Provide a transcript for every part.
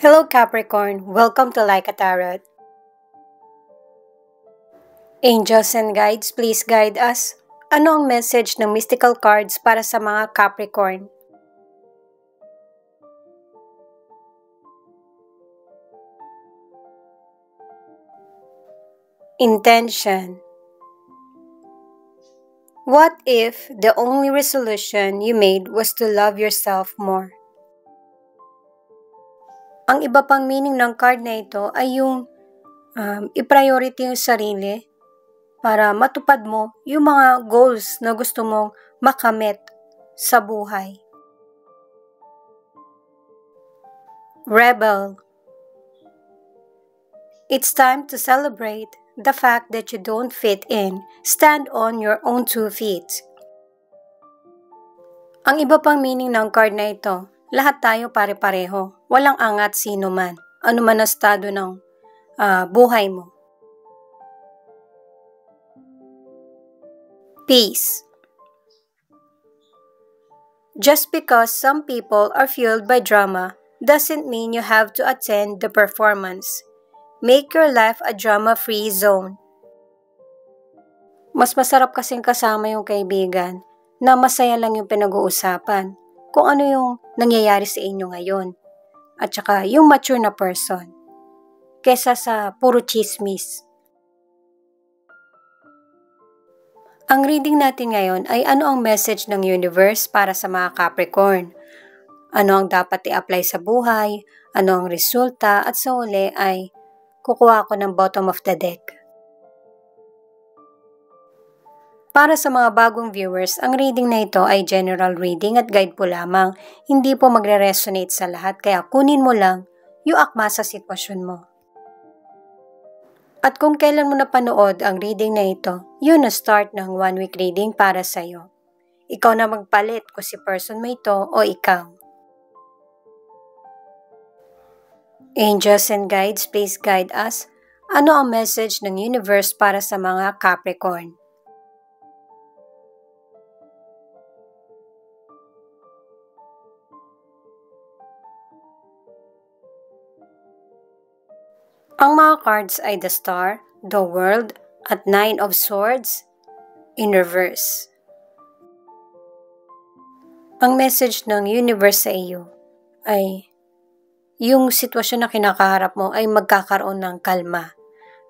Hello Capricorn, welcome to LykaTarot. Angels and guides, please guide us. Ano ang message ng mystical cards para sa mga Capricorn? Intention. What if the only resolution you made was to love yourself more? Ang iba pang meaning ng card na ito ay yung i-priority yung sarili para matupad mo yung mga goals na gusto mong makamit sa buhay. Rebel. It's time to celebrate the fact that you don't fit in. Stand on your own two feet. Ang iba pang meaning ng card na ito, lahat tayo pare-pareho. Walang angat sino man. Ano man ang estado ng buhay mo. Peace. Just because some people are fueled by drama doesn't mean you have to attend the performance. Make your life a drama-free zone. Mas masarap kasing kasama yung kaibigan na masaya lang yung pinag-uusapan kung ano yung nangyayari sa inyo ngayon. At saka yung mature na person. Kesa sa puro chismis. Ang reading natin ngayon ay ano ang message ng universe para sa mga Capricorn. Ano ang dapat i-apply sa buhay, ano ang resulta, at sa huli ay kukuha ko ng bottom of the deck. Para sa mga bagong viewers, ang reading na ito ay general reading at guide po lamang. Hindi po magre-resonate sa lahat kaya kunin mo lang yung akma sa sitwasyon mo. At kung kailan mo napanood ang reading na ito, yun na start ng one-week reading para sa'yo. Ikaw na magpalit kung si person mo ito o ikaw. Angels and guides, please guide us. Ano ang message ng universe para sa mga Capricorn? Ang mga cards ay the Star, the World, at Nine of Swords in reverse. Ang message ng universe sa iyo ay yung sitwasyon na kinakaharap mo ay magkakaroon ng kalma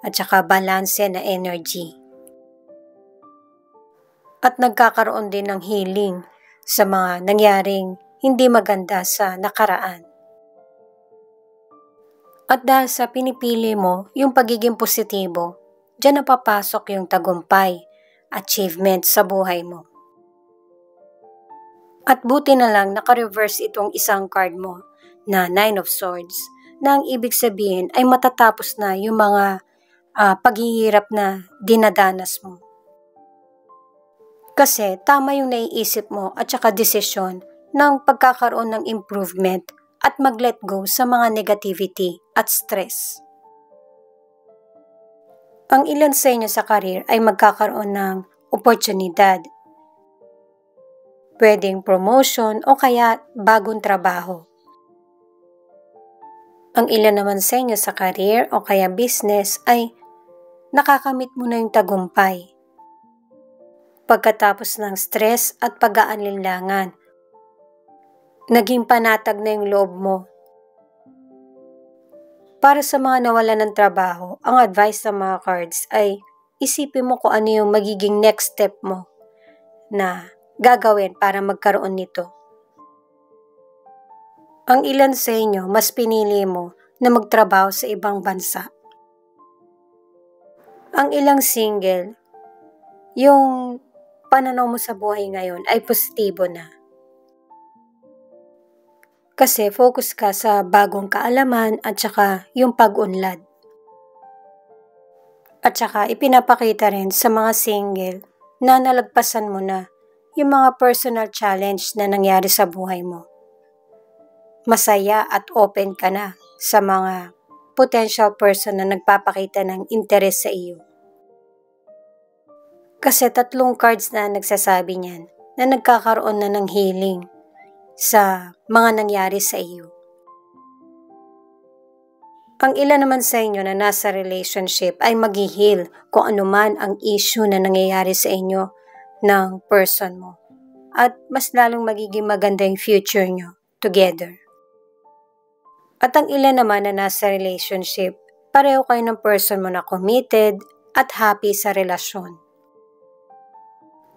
at saka balanse na energy. At nagkakaroon din ng healing sa mga nangyaring hindi maganda sa nakaraan. At dahil sa pinipili mo yung pagiging positibo, dyan na papasok yung tagumpay, achievement sa buhay mo. At buti na lang naka-reverse itong isang card mo na Nine of Swords na ang ibig sabihin ay matatapos na yung mga paghihirap na dinadanas mo. Kasi tama yung naiisip mo at saka desisyon ng pagkakaroon ng improvement at mag-let go sa mga negativity at stress. Ang ilan sa inyo sa career ay magkakaroon ng oportunidad, pwedeng promotion o kaya bagong trabaho. Ang ilan naman sa inyo sa career o kaya business ay nakakamit mo na yung tagumpay. Pagkatapos ng stress at pag-aalinlangan, naging panatag na yung loob mo. Para sa mga nawalan ng trabaho, ang advice ng mga cards ay isipin mo kung ano yung magiging next step mo na gagawin para magkaroon nito. Ang ilan sa inyo, mas pinili mo na magtrabaho sa ibang bansa. Ang ilang single, yung pananaw mo sa buhay ngayon ay positibo na. Kasi focus ka sa bagong kaalaman at saka yung pag-unlad. At saka ipinapakita rin sa mga single na nalagpasan mo na yung mga personal challenge na nangyari sa buhay mo. Masaya at open ka na sa mga potential person na nagpapakita ng interes sa iyo. Kasi tatlong cards na nagsasabi niyan na nagkakaroon na ng healing sa mga nangyari sa iyo. Ang ilan naman sa inyo na nasa relationship ay mag-heal kung anuman ang issue na nangyayari sa inyo ng person mo. At mas lalong magiging maganda yung future nyo together. At ang ilan naman na nasa relationship, pareho kayo ng person mo na committed at happy sa relasyon.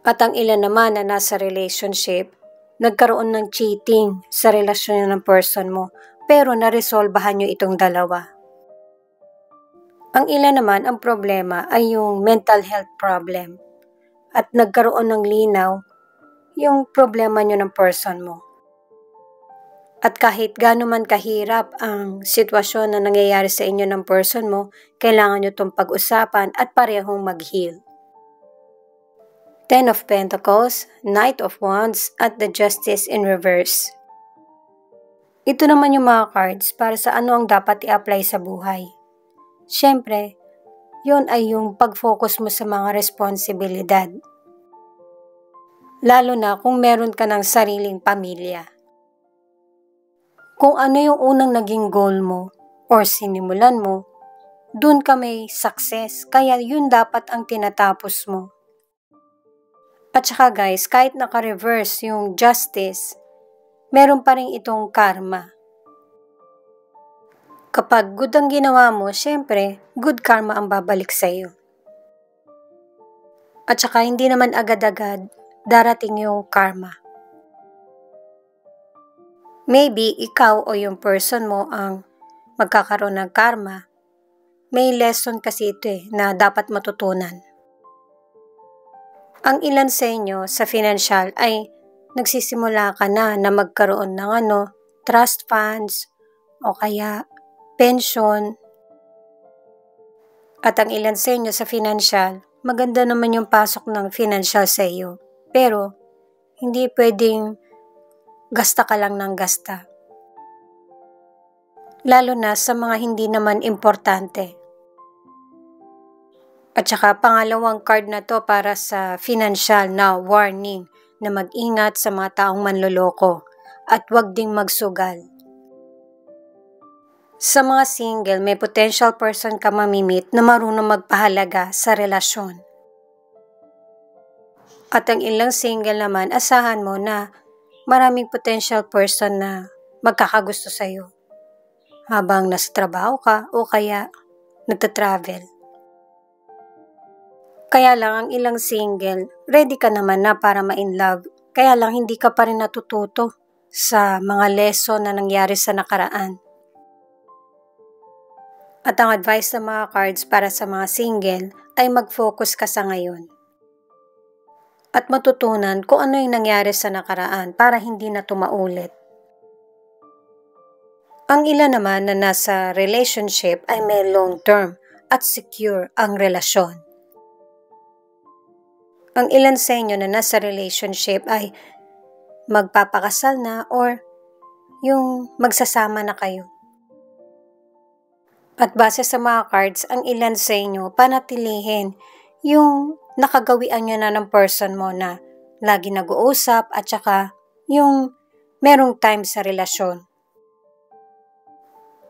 At ang ilan naman na nasa relationship, nagkaroon ng cheating sa relasyon ng person mo pero naresolbahan nyo itong dalawa. Ang ilan naman ang problema ay yung mental health problem at nagkaroon ng linaw yung problema nyo ng person mo. At kahit gaano man kahirap ang sitwasyon na nangyayari sa inyo ng person mo, kailangan nyo itong pag-usapan at parehong mag-heal. 10 of Pentacles, Knight of Wands, at the Justice in Reverse. Ito naman yung mga cards para sa ano ang dapat i-apply sa buhay. Siyempre, yun ay yung pag-focus mo sa mga responsibilidad. Lalo na kung meron ka ng sariling pamilya. Kung ano yung unang naging goal mo or sinimulan mo, dun ka may success, kaya yun dapat ang tinatapos mo. At saka guys, kahit naka-reverse yung justice, meron pa rin itong karma. Kapag good ang ginawa mo, syempre, good karma ang babalik sa'yo. At saka hindi naman agad-agad darating yung karma. Maybe ikaw o yung person mo ang magkakaroon ng karma. May lesson kasi ito na dapat matutunan. Ang ilan sa inyo sa financial ay nagsisimula ka na magkaroon ng trust funds o kaya pension. At ang ilan sa inyo sa financial, maganda naman yung pasok ng financial sa iyo. Pero, hindi pwedeng gasta ka lang ng gasta. Lalo na sa mga hindi naman importante. At saka, pangalawang card na to para sa financial na warning na mag-ingat sa mga taong manloloko at huwag ding magsugal. Sa mga single, may potential person ka mamimit na marunong magpahalaga sa relasyon. At ang ilang single naman, asahan mo na maraming potential person na magkakagusto sa'yo habang nasa trabaho ka o kaya nagtatravel. Kaya lang ang ilang single, ready ka naman na para ma-inlove, kaya lang hindi ka pa rin natututo sa mga lesson na nangyari sa nakaraan. At ang advice ng mga cards para sa mga single ay mag-focus ka sa ngayon. At matutunan kung ano yung nangyari sa nakaraan para hindi na tumaulit. Ang ilan naman na nasa relationship ay may long-term at secure ang relasyon. Ang ilan sa inyo na nasa relationship ay magpapakasal na or yung magsasama na kayo. At base sa mga cards, ang ilan sa inyo, panatilihin yung nakagawian nyo na ng person mo na lagi nag-uusap at saka yung merong time sa relasyon.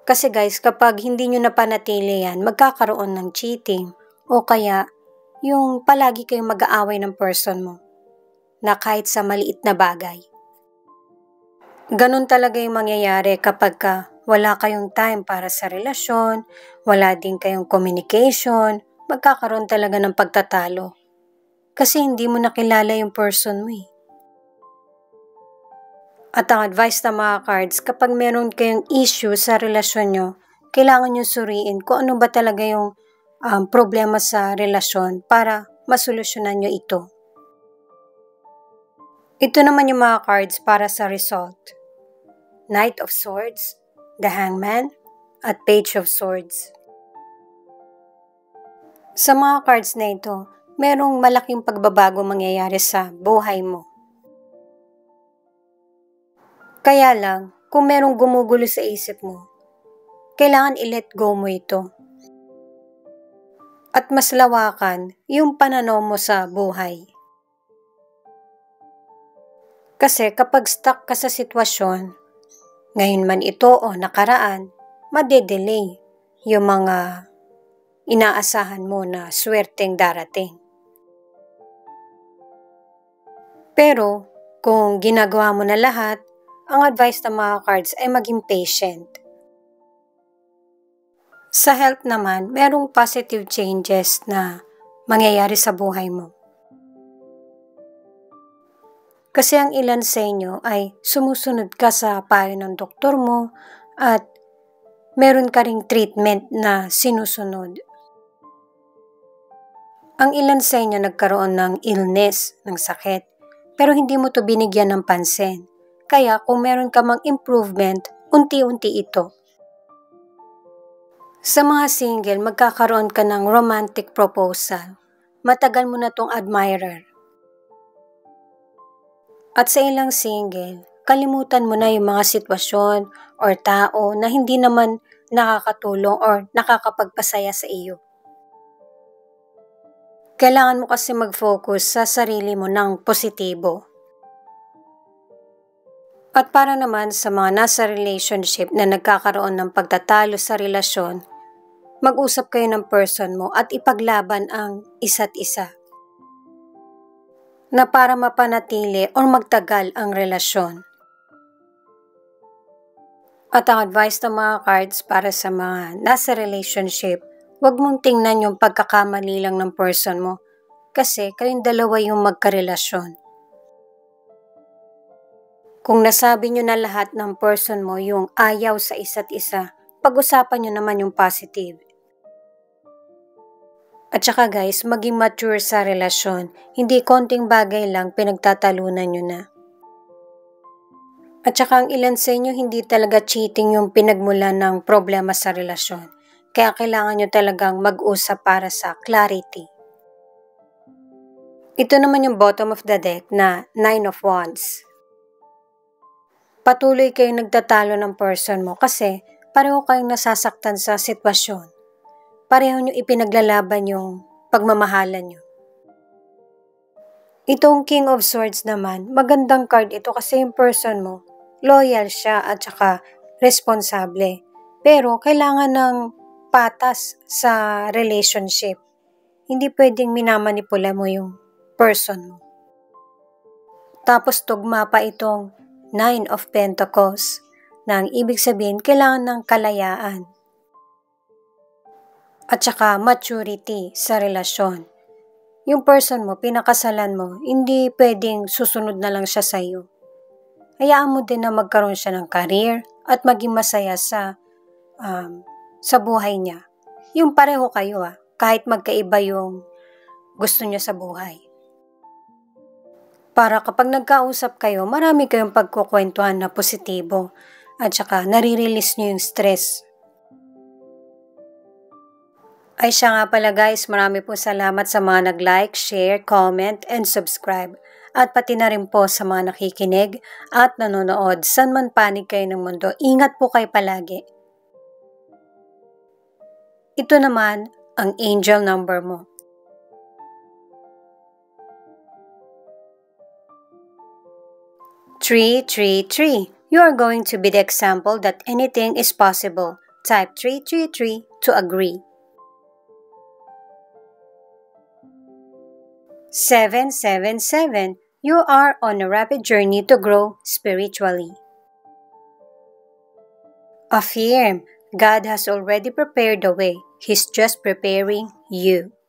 Kasi guys, kapag hindi nyo napanatili yan, magkakaroon ng cheating o kaya yung palagi kayong mag-aaway ng person mo na kahit sa maliit na bagay. Ganun talaga yung mangyayari kapag ka wala kayong time para sa relasyon, wala din kayong communication, magkakaroon talaga ng pagtatalo. Kasi hindi mo nakilala yung person mo eh. At ang advice ng mga cards, kapag meron kayong issue sa relasyon nyo, kailangan nyo suriin kung ano ba talaga yung problema sa relasyon para masolusyonan nyo ito. Ito naman yung mga cards para sa result. Knight of Swords, The Hangman, at Page of Swords. Sa mga cards na ito, merong malaking pagbabago mangyayari sa buhay mo. Kaya lang, kung merong gumugulo sa isip mo, kailangan i-let go mo ito. At mas lawakan yung pananaw mo sa buhay. Kasi kapag stuck ka sa sitwasyon, ngayon man ito o nakaraan, madedelay yung mga inaasahan mo na swerteng darating. Pero kung ginagawa mo na lahat, ang advice ng mga cards ay maging patient. Sa health naman, merong positive changes na mangyayari sa buhay mo. Kasi ang ilan sa inyo ay sumusunod ka sa payo ng doktor mo at meron ka ring treatment na sinusunod. Ang ilan sa inyo nagkaroon ng illness, ng sakit, pero hindi mo to binigyan ng pansin. Kaya kung meron ka mang improvement, unti-unti ito. Sa mga single, magkakaroon ka ng romantic proposal. Matagal mo na tong admirer. At sa ilang single, kalimutan mo na yung mga sitwasyon or tao na hindi naman nakakatulong or nakakapagpasaya sa iyo. Kailangan mo kasi mag-focus sa sarili mo ng positibo. At para naman sa mga nasa relationship na nagkakaroon ng pagtatalo sa relasyon, mag-usap kayo ng person mo at ipaglaban ang isa't isa. Na para mapanatili o magtagal ang relasyon. At ang advice ng mga cards para sa mga nasa relationship, huwag mong tingnan yung pagkakamali lang ng person mo kasi kayong dalawa yung magkarelasyon. Kung nasabi nyo na lahat ng person mo yung ayaw sa isa't isa, pag-usapan nyo naman yung positive. At saka guys, maging mature sa relasyon, hindi konting bagay lang pinagtatalunan nyo na. At saka ang ilan sa inyo, hindi talaga cheating yung pinagmulan ng problema sa relasyon. Kaya kailangan nyo talagang mag-usap para sa clarity. Ito naman yung bottom of the deck na 9 of Wands. Patuloy kayong nagtatalo ng person mo kasi pareho kayong nasasaktan sa sitwasyon. Pareho nyo ipinaglalaban yung pagmamahalan nyo. Itong King of Swords naman, magandang card ito kasi yung person mo, loyal siya at saka responsable. Pero kailangan ng patas sa relationship. Hindi pwedeng minamanipula mo yung person mo. Tapos tugma pa itong 9 of Pentacles na ang ibig sabihin kailangan ng kalayaan. At saka maturity sa relasyon. Yung person mo, pinakasalan mo, hindi pwedeng susunod na lang siya sa iyo. Hayaan mo din na magkaroon siya ng career at maging masaya sa buhay niya. Yung pareho kayo kahit magkaiba yung gusto niya sa buhay. Para kapag nagkausap kayo, marami kayong pagkukwentuhan na positibo at saka nare-release niyo yung stress. Ay siya nga pala guys, marami po salamat sa mga nag-like, share, comment, and subscribe. At pati na rin po sa mga nakikinig at nanonood. San man panig kayo ng mundo, ingat po kayo palagi. Ito naman ang angel number mo. Three. You are going to be the example that anything is possible. Type 333 to agree. 777, you are on a rapid journey to grow spiritually. Affirm, God has already prepared the way. He's just preparing you.